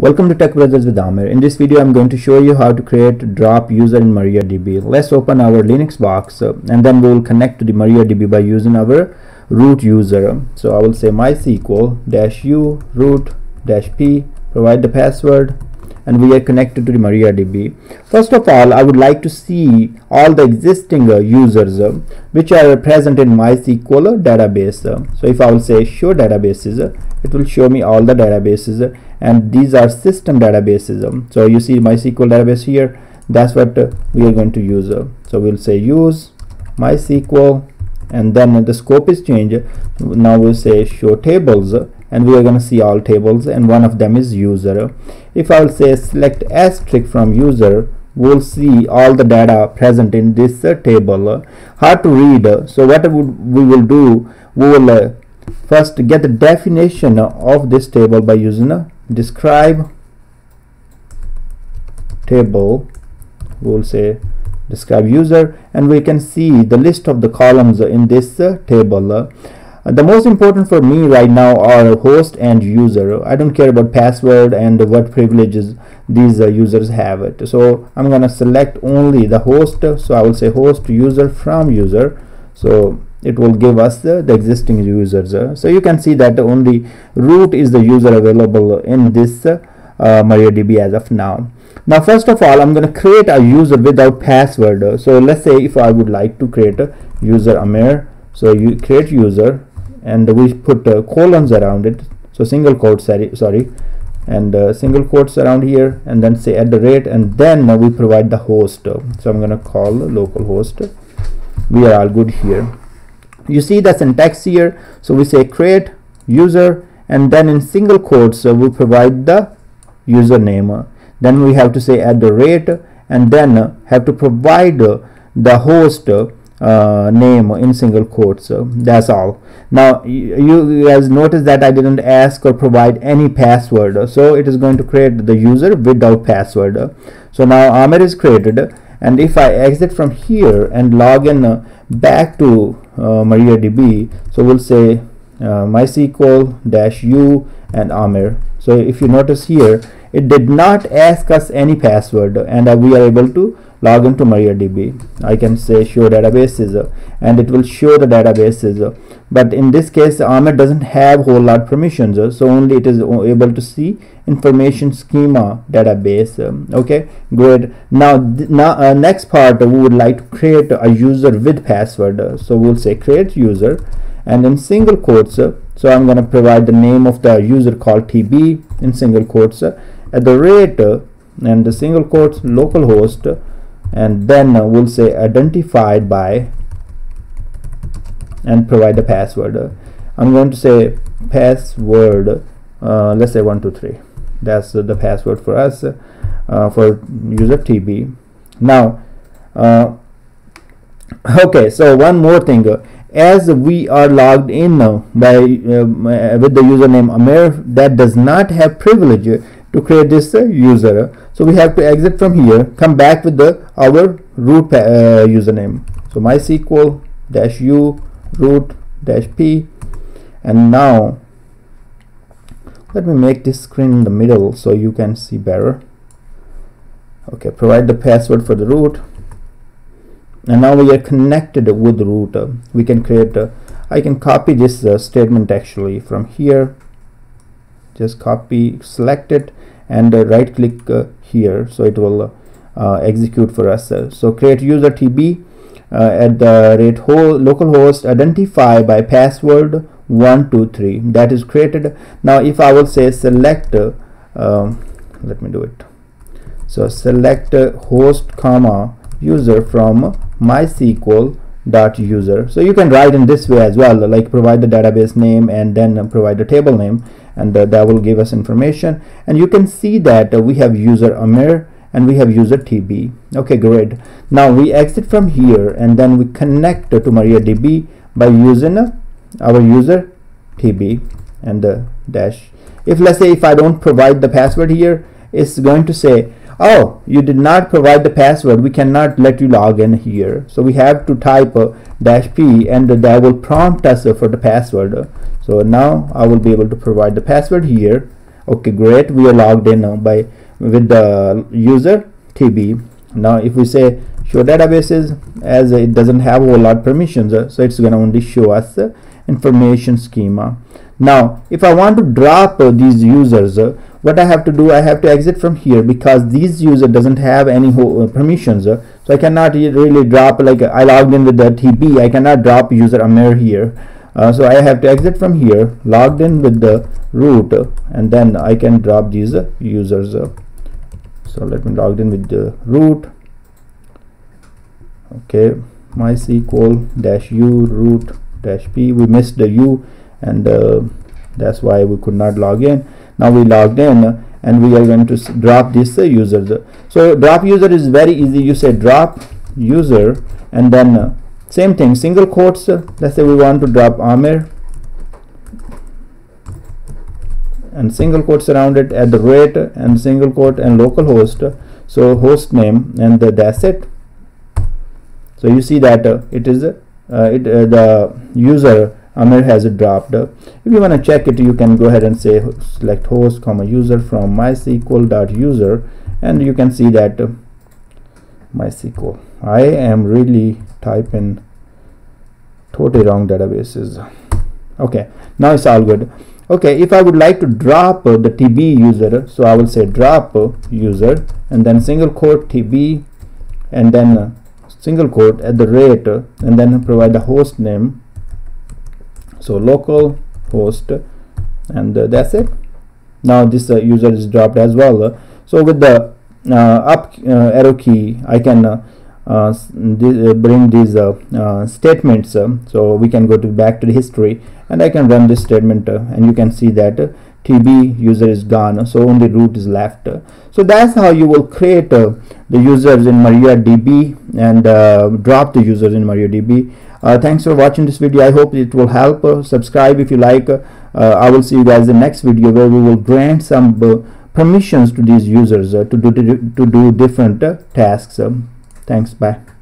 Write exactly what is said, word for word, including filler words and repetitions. Welcome to Tech Brothers with Amir. In this video I'm going to show you how to create drop user in MariaDB. Let's open our Linux box uh, and then we will connect to the MariaDB by using our root user. So I will say MySQL-u root-p, provide the password, and we are connected to the MariaDB. First of all, I would like to see all the existing uh, users uh, which are present in MySQL uh, database. Uh. So if I will say show databases, uh, it will show me all the databases, uh, and these are system databases. Um. So you see MySQL database here, that's what uh, we are going to use. Uh. So we'll say use MySQL, and then uh, the scope is changed. Now we'll say show tables, uh, and we are going to see all tables, and one of them is user. If I will say select asterisk from user, we'll see all the data present in this uh, table. Uh, hard to read, uh, so what we will do, we will uh, first get the definition of this table by using a describe table. We'll say describe user, and we can see the list of the columns in this uh, table. Uh, the most important for me right now are host and user. I don't care about password and what privileges these uh, users have it. So I'm gonna select only the host. So I will say host user from user, so it will give us uh, the existing users. Uh, so you can see that only root is the user available in this uh, uh, MariaDB as of now. Now first of all, I'm gonna create a user without password. Uh, so let's say if I would like to create a user Amir, so you create user, and we put uh, colons around it, so single quotes, sorry, and uh, single quotes around here, and then say at the rate, and then uh, we provide the host. So I'm going to call localhost. We are all good here. You see the syntax here. So we say create user, and then in single quotes uh, we provide the username. Then we have to say at the rate, and then uh, have to provide uh, the host uh, Uh, name in single quotes. So that's all. Now you, you guys notice that I didn't ask or provide any password, so it is going to create the user without password. So now Amir is created, and if I exit from here and log in uh, back to uh, MariaDB, so we'll say uh, MySQL-u and Amir. So if you notice here, it did not ask us any password, and uh, we are able to log into MariaDB. I can say show databases, uh, and it will show the databases, uh, but in this case Amir doesn't have whole lot permissions, uh, so only it is able to see information schema database. Um, okay, great. Now, now uh, next part, uh, we would like to create a user with password. Uh, so we'll say create user, and in single quotes, uh, so I'm going to provide the name of the user called T B in single quotes, uh, at the rate, uh, and the single quotes localhost, uh, and then uh, we'll say identified by, and provide the password. uh, I'm going to say password, uh, let's say one two three. That's uh, the password for us, uh, for user T B. Now uh, okay, so one more thing, uh, as we are logged in uh, by uh, with the username Amir, that does not have privilege uh, to create this uh, user. So we have to exit from here, come back with the our root uh, username, so MySQL-u root-p, and now let me make this screen in the middle so you can see better. Okay, provide the password for the root, and now we are connected with root. Uh, we can create uh, I can copy this uh, statement actually from here, just copy, select it, and uh, right click uh, here, so it will uh, uh, execute for us. Uh, so create user T B uh, at the rate whole localhost identify by password one two three, that is created. Now if I will say select uh, um, let me do it, so select uh, host comma user from MySQL dot user. So you can write in this way as well, like provide the database name and then provide the table name, and uh, that will give us information. And you can see that uh, we have user Amir and we have user T B. Okay, great. Now we exit from here, and then we connect uh, to MariaDB by using uh, our user T B and the uh, dash. If let's say if I don't provide the password here, it's going to say, oh, you did not provide the password, we cannot let you log in here. So we have to type uh, dash p, and uh, that will prompt us uh, for the password. So now I will be able to provide the password here, Okay, great, we are logged in now by with the user T B. Now if we say show databases, as it doesn't have a whole lot of permissions, so it's going to only show us information schema. Now if I want to drop these users, what I have to do, I have to exit from here, because these user doesn't have any permissions, so I cannot really drop, like I logged in with the T B, I cannot drop user Amir here. Uh, so I have to exit from here, logged in with the root, and then I can drop these users. So let me log in with the root. Okay, MySQL-u root-p, we missed the u, and uh, that's why we could not log in. Now we logged in, and we are going to drop these uh, users. So drop user is very easy. You say drop user, and then uh, same thing, single quotes. Uh, let's say we want to drop Amir, and single quotes around it, at the rate, and single quote, and local host, so host name, and the, that's it. So you see that uh, it is uh, it uh, the user Amir has it dropped. If you want to check it, you can go ahead and say select host comma user from mysql.user, and you can see that uh, MySQL. I am really typing totally wrong databases. Okay, now it's all good. Okay, if I would like to drop uh, the T B user, so I will say drop uh, user, and then single quote T B, and then uh, single quote at the rate, uh, and then provide the host name, so local host, and uh, that's it. Now this uh, user is dropped as well. Uh, so with the uh, up uh, arrow key, I can uh, uh, th bring these uh, uh, statements, uh, so we can go to back to the history, and I can run this statement, uh, and you can see that uh, T B user is gone, so only root is left. So that's how you will create uh, the users in MariaDB, and uh, drop the users in MariaDB. Uh, thanks for watching this video. I hope it will help. Uh, subscribe if you like. Uh, I will see you guys in the next video, where we will grant some uh, permissions to these users uh, to do to do different uh, tasks. Um, thanks. Bye.